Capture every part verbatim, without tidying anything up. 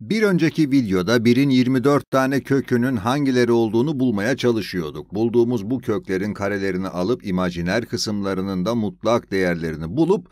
Bir önceki videoda birin yirmi dört tane kökünün hangileri olduğunu bulmaya çalışıyorduk. Bulduğumuz bu köklerin karelerini alıp imajiner kısımlarının da mutlak değerlerini bulup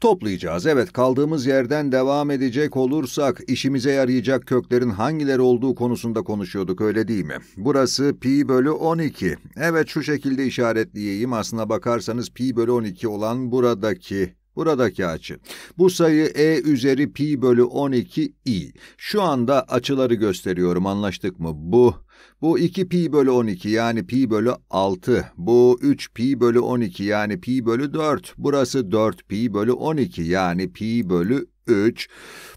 toplayacağız. Evet, kaldığımız yerden devam edecek olursak işimize yarayacak köklerin hangileri olduğu konusunda konuşuyorduk, öyle değil mi? Burası pi bölü on iki. Evet, şu şekilde işaretleyeyim. Aslına bakarsanız pi bölü on iki olan buradaki Buradaki açı. Bu sayı e üzeri pi bölü on iki i. Şu anda açıları gösteriyorum, anlaştık mı? Bu, bu iki pi bölü on iki yani pi bölü altı. Bu üç pi bölü on iki yani pi bölü dört. Burası dört pi bölü on iki yani pi bölü üç.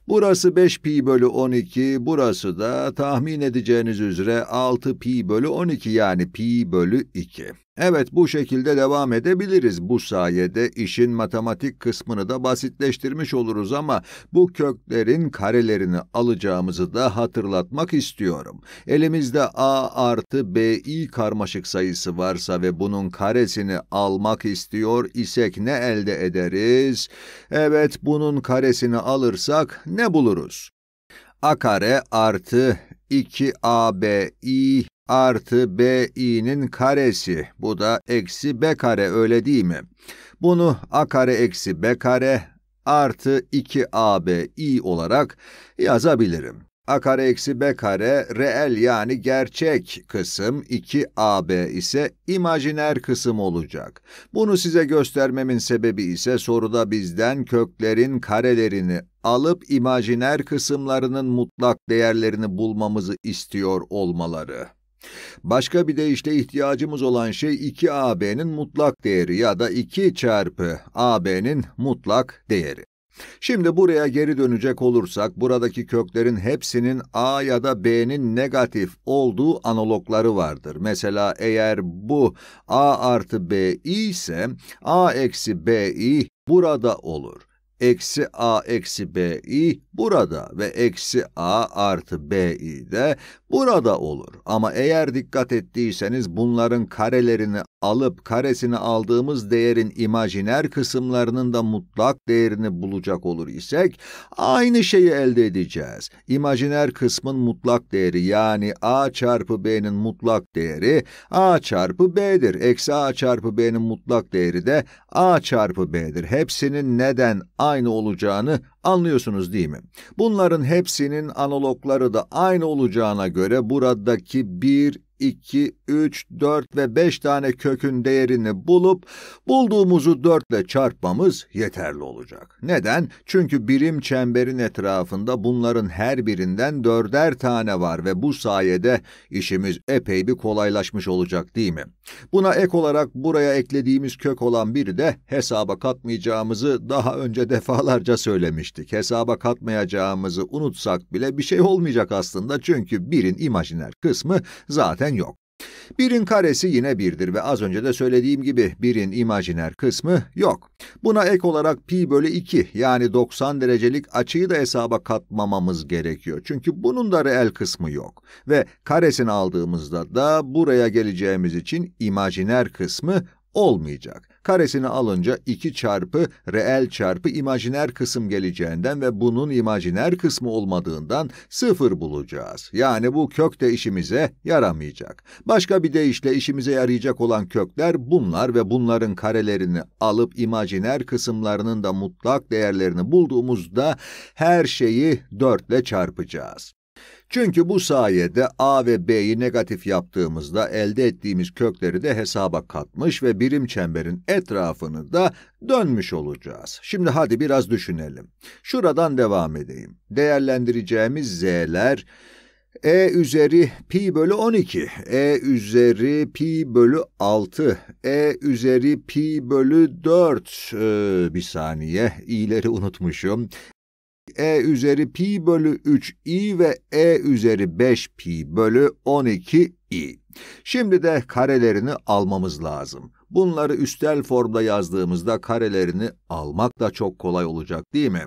Burası beş pi bölü on iki. Burası da tahmin edeceğiniz üzere altı pi bölü on iki yani pi bölü iki. Evet, bu şekilde devam edebiliriz. Bu sayede işin matematik kısmını da basitleştirmiş oluruz ama bu köklerin karelerini alacağımızı da hatırlatmak istiyorum. Elimizde a artı bi karmaşık sayısı varsa ve bunun karesini almak istiyor isek ne elde ederiz? Evet, bunun karesini alırsak ne buluruz? A kare artı iki a bi artı bi'nin karesi, bu da eksi b kare, öyle değil mi? Bunu a kare eksi b kare artı iki a bi olarak yazabilirim. A kare eksi b kare reel yani gerçek kısım, iki a bi ise imajiner kısım olacak. Bunu size göstermemin sebebi ise soruda bizden köklerin karelerini alıp imajiner kısımlarının mutlak değerlerini bulmamızı istiyor olmaları. Başka bir deyişle ihtiyacımız olan şey iki a bi'nin mutlak değeri ya da iki çarpı a bi'nin mutlak değeri. Şimdi buraya geri dönecek olursak, buradaki köklerin hepsinin a ya da b'nin negatif olduğu analogları vardır. Mesela eğer bu a artı bi ise a eksi bi burada olur. Eksi a eksi bi burada ve eksi a artı bi de burada olur. Ama eğer dikkat ettiyseniz bunların karelerini alıp karesini aldığımız değerin imajiner kısımlarının da mutlak değerini bulacak olur isek aynı şeyi elde edeceğiz. İmajiner kısmın mutlak değeri yani a çarpı b'nin mutlak değeri a çarpı b'dir. Eksi a çarpı b'nin mutlak değeri de a çarpı b'dir. Hepsinin neden aynı olacağını anlıyorsunuz değil mi? Bunların hepsinin analogları da aynı olacağına göre buradaki bir, iki, üç, dört ve beş tane kökün değerini bulup bulduğumuzu dört ile çarpmamız yeterli olacak. Neden? Çünkü birim çemberin etrafında bunların her birinden dörder tane var ve bu sayede işimiz epey bir kolaylaşmış olacak değil mi? Buna ek olarak buraya eklediğimiz kök olan biri de hesaba katmayacağımızı daha önce defalarca söylemiştik. Hesaba katmayacağımızı unutsak bile bir şey olmayacak aslında, çünkü birin imajiner kısmı zaten yok. birin karesi yine birdir ve az önce de söylediğim gibi birin imajiner kısmı yok. Buna ek olarak pi bölü iki yani doksan derecelik açıyı da hesaba katmamamız gerekiyor. Çünkü bunun da reel kısmı yok. Ve karesini aldığımızda da buraya geleceğimiz için imajiner kısmı olmayacak. Karesini alınca iki çarpı reel çarpı imajiner kısım geleceğinden ve bunun imajiner kısmı olmadığından sıfır bulacağız. Yani bu kök de işimize yaramayacak. Başka bir deyişle işimize yarayacak olan kökler bunlar ve bunların karelerini alıp imajiner kısımlarının da mutlak değerlerini bulduğumuzda her şeyi dört ile çarpacağız. Çünkü bu sayede a ve b'yi negatif yaptığımızda elde ettiğimiz kökleri de hesaba katmış ve birim çemberin etrafını da dönmüş olacağız. Şimdi hadi biraz düşünelim. Şuradan devam edeyim. Değerlendireceğimiz z'ler e üzeri pi bölü on iki, e üzeri pi bölü altı, e üzeri pi bölü dört, ee, bir saniye i'leri unutmuşum. E üzeri pi bölü üç i ve e üzeri beş pi bölü on iki i. Şimdi de karelerini almamız lazım. Bunları üstel formda yazdığımızda karelerini almak da çok kolay olacak değil mi?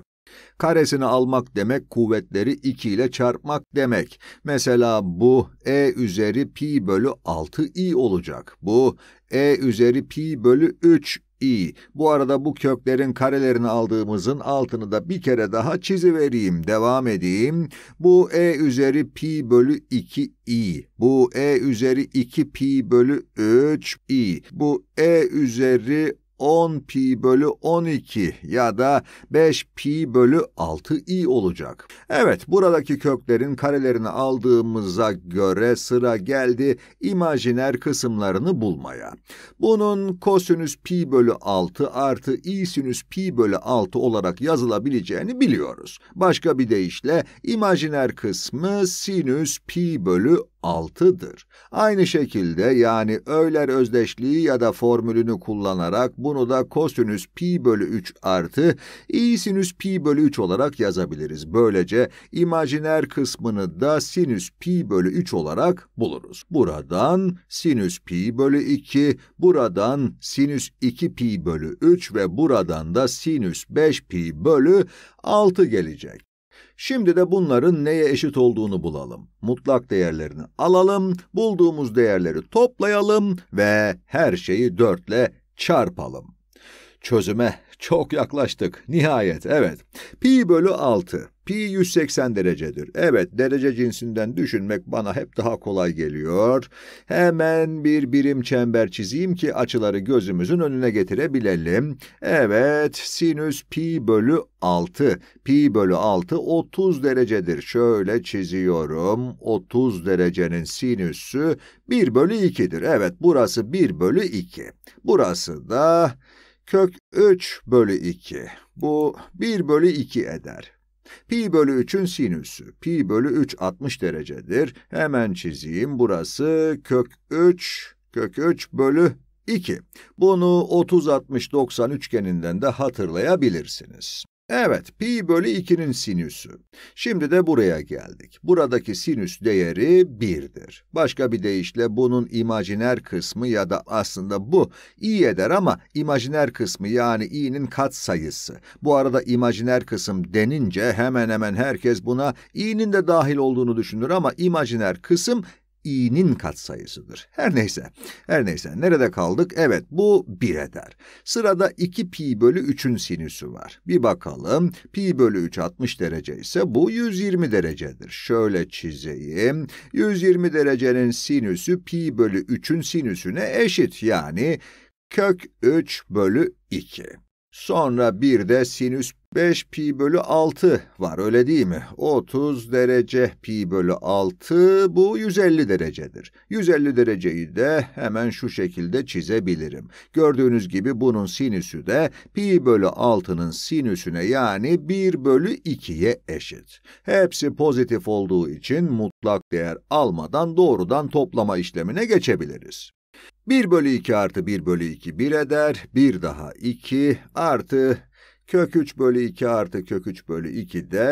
Karesini almak demek kuvvetleri iki ile çarpmak demek. Mesela bu e üzeri pi bölü altı i olacak. Bu e üzeri pi bölü üç i. İyi, bu arada bu köklerin karelerini aldığımızın altını da bir kere daha çizivereyim, devam edeyim. Bu e üzeri pi bölü iki i, bu e üzeri iki pi bölü üç i, bu e üzeri on pi bölü on iki ya da beş pi bölü altı i olacak. Evet, buradaki köklerin karelerini aldığımıza göre sıra geldi imajiner kısımlarını bulmaya. Bunun kosinüs pi bölü altı artı i sinüs pi bölü altı olarak yazılabileceğini biliyoruz. Başka bir deyişle imajiner kısmı sinüs pi bölü altı'dır. Aynı şekilde yani öğler özdeşliği ya da formülünü kullanarak bunu da kosinüs pi bölü üç artı i sinüs pi bölü üç olarak yazabiliriz. Böylece imajiner kısmını da sinüs pi bölü üç olarak buluruz. Buradan sinüs pi bölü iki, buradan sinüs iki pi bölü üç ve buradan da sinüs beş pi bölü altı gelecek. Şimdi de bunların neye eşit olduğunu bulalım. Mutlak değerlerini alalım, bulduğumuz değerleri toplayalım ve her şeyi dört ile çarpalım. Çözüme çok yaklaştık. Nihayet, evet. Pi bölü altı. Pi yüz seksen derecedir. Evet, derece cinsinden düşünmek bana hep daha kolay geliyor. Hemen bir birim çember çizeyim ki açıları gözümüzün önüne getirebilelim. Evet, sinüs pi bölü altı. Pi bölü altı otuz derecedir. Şöyle çiziyorum. otuz derecenin sinüsü bir bölü iki'dir. Evet, burası bir bölü iki. Burası da kök üç bölü iki. Bu bir bölü iki eder. Pi bölü üç'ün sinüsü. Pi bölü üç altmış derecedir. Hemen çizeyim. Burası kök üç, kök üç bölü iki. Bunu otuz altmış doksan üçgeninden de hatırlayabilirsiniz. Evet, pi bölü iki'nin sinüsü. Şimdi de buraya geldik. Buradaki sinüs değeri bir'dir. Başka bir deyişle bunun imajiner kısmı ya da aslında bu i eder ama imajiner kısmı yani i'nin katsayısı. Bu arada imajiner kısım denince hemen hemen herkes buna i'nin de dahil olduğunu düşünür ama imajiner kısım i'nin katsayısıdır. Her neyse, her neyse. Nerede kaldık? Evet, bu bir eder. Sırada iki pi bölü üç'ün sinüsü var. Bir bakalım, pi bölü üç altmış derece ise bu yüz yirmi derecedir. Şöyle çizeyim. yüz yirmi derecenin sinüsü pi bölü üç'ün sinüsüne eşit. Yani kök üç bölü iki. Sonra bir de sinüs beş pi bölü altı var, öyle değil mi? otuz derece pi bölü altı, bu yüz elli derecedir. yüz elli dereceyi de hemen şu şekilde çizebilirim. Gördüğünüz gibi bunun sinüsü de pi bölü altı'nın sinüsüne yani bir bölü iki'ye eşit. Hepsi pozitif olduğu için mutlak değer almadan doğrudan toplama işlemine geçebiliriz. bir bölü iki artı bir bölü iki bir eder. bir daha iki artı kök üç bölü iki artı kök üç bölü iki de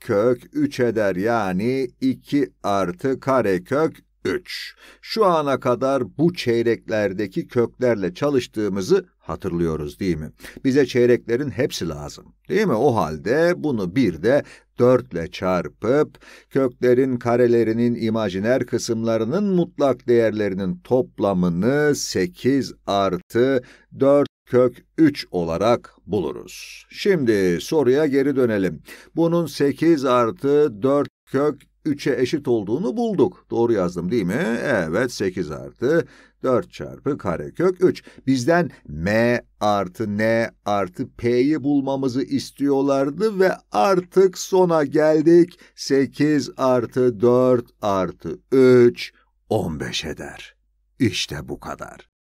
kök üç eder. Yani iki artı karekök üç. Şu ana kadar bu çeyreklerdeki köklerle çalıştığımızı hatırlıyoruz değil mi? Bize çeyreklerin hepsi lazım değil mi? O halde bunu bir de dört ile çarpıp köklerin karelerinin imajiner kısımlarının mutlak değerlerinin toplamını sekiz artı dört kök üç olarak buluruz. Şimdi soruya geri dönelim. Bunun sekiz artı dört kök üç'e eşit olduğunu bulduk. Doğru yazdım değil mi? Evet, sekiz artı dört çarpı karekök üç. Bizden m artı n artı p'yi bulmamızı istiyorlardı ve artık sona geldik. sekiz artı dört artı üç, on beş eder. İşte bu kadar.